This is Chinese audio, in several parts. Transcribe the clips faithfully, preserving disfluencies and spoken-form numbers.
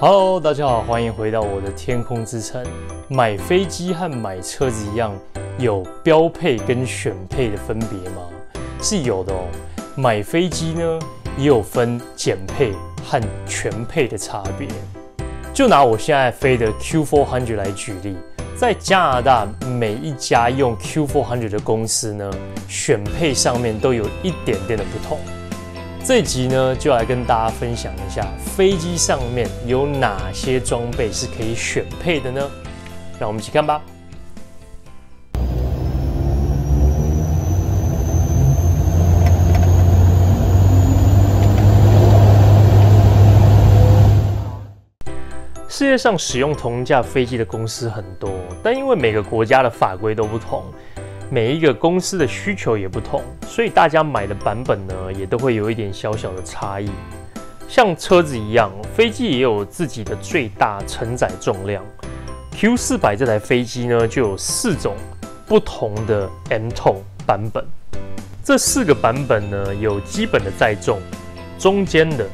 Hello， 大家好，欢迎回到我的天空之城。买飞机和买车子一样，有标配跟选配的分别吗？是有的哦。买飞机呢，也有分减配和全配的差别。就拿我现在飞的 Q 四百 来举例，在加拿大每一家用 Q 四百 的公司呢，选配上面都有一点点的不同。 这集呢，就来跟大家分享一下飞机上面有哪些装备是可以选配的呢？让我们一起看吧。世界上使用同架飞机的公司很多，但因为每个国家的法规都不同。 每一个公司的需求也不同，所以大家买的版本呢，也都会有一点小小的差异。像车子一样，飞机也有自己的最大承载重量。Q 四百这台飞机呢，就有四种不同的 M 痛 版本。这四个版本呢，有基本的载重、中间的、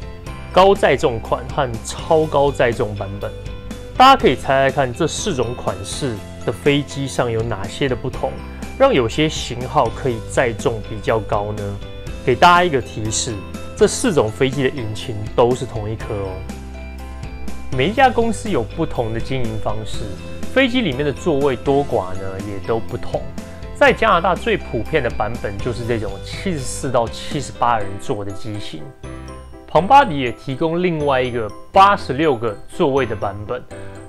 高载重款和超高载重版本。大家可以猜猜看，这四种款式的飞机上有哪些的不同？ 让有些型号可以载重比较高呢？给大家一个提示，这四种飞机的引擎都是同一颗哦。每一家公司有不同的经营方式，飞机里面的座位多寡呢也都不同。在加拿大最普遍的版本就是这种七十四到七十八人座的机型。庞巴迪也提供另外一个八十六个座位的版本。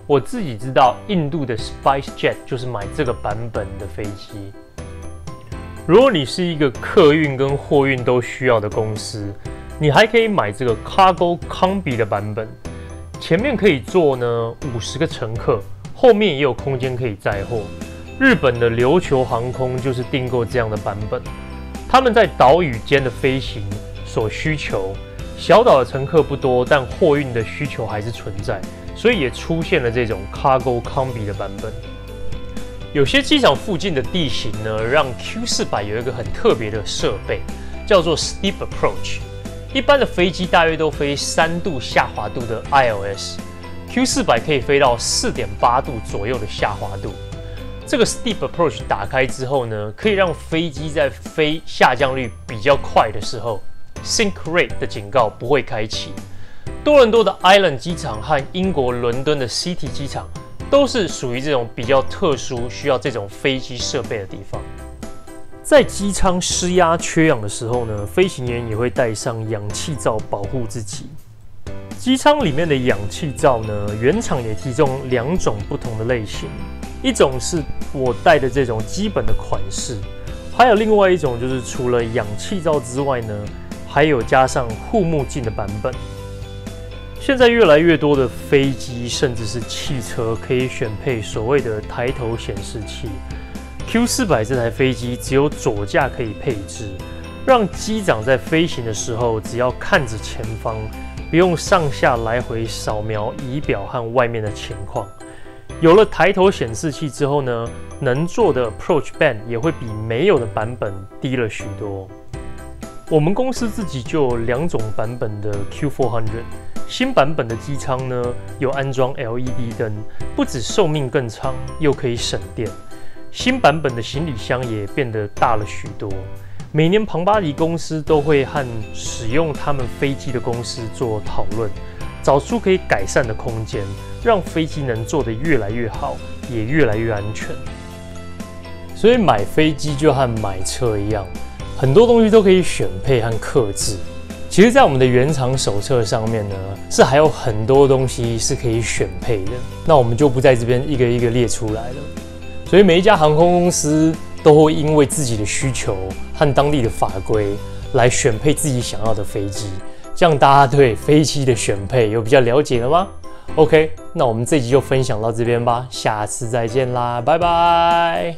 我自己知道，印度的 SpiceJet 就是买这个版本的飞机。如果你是一个客运跟货运都需要的公司，你还可以买这个 Cargo Combi 的版本，前面可以坐呢五十个乘客，后面也有空间可以载货。日本的琉球航空就是订购这样的版本，他们在岛屿间的飞行所需求，小岛的乘客不多，但货运的需求还是存在。 所以也出现了这种 Cargo Combi 的版本。有些机场附近的地形呢，让 Q 四百 有一个很特别的设备，叫做 Steep Approach。一般的飞机大约都飞三度下滑度的 I L S，Q 四百 可以飞到 四点八度左右的下滑度。这个 Steep Approach 打开之后呢，可以让飞机在飞下降率比较快的时候 ，Sink rate 的警告不会开启。 多伦多的 Island 机场和英国伦敦的 City 机场都是属于这种比较特殊、需要这种飞机设备的地方。在机舱施压缺氧的时候呢，飞行员也会戴上氧气罩保护自己。机舱里面的氧气罩呢，原厂也提供两种不同的类型，一种是我戴的这种基本的款式，还有另外一种就是除了氧气罩之外呢，还有加上护目镜的版本。 现在越来越多的飞机，甚至是汽车，可以选配所谓的抬头显示器。Q 四百这台飞机只有左驾可以配置，让机长在飞行的时候，只要看着前方，不用上下来回扫描仪表和外面的情况。有了抬头显示器之后呢，能做的 approach band 也会比没有的版本低了许多。我们公司自己就有两种版本的 Q 四百。 新版本的机舱呢，有安装 L E D 灯，不止寿命更长，又可以省电。新版本的行李箱也变得大了许多。每年庞巴迪公司都会和使用他们飞机的公司做讨论，找出可以改善的空间，让飞机能做得越来越好，也越来越安全。所以买飞机就和买车一样，很多东西都可以选配和客制。 其实，在我们的原厂手册上面呢，是还有很多东西是可以选配的，那我们就不在这边一个一个列出来了。所以，每一家航空公司都会因为自己的需求和当地的法规来选配自己想要的飞机。这样，大家对飞机的选配有比较了解了吗 ？OK， 那我们这集就分享到这边吧，下次再见啦，拜拜。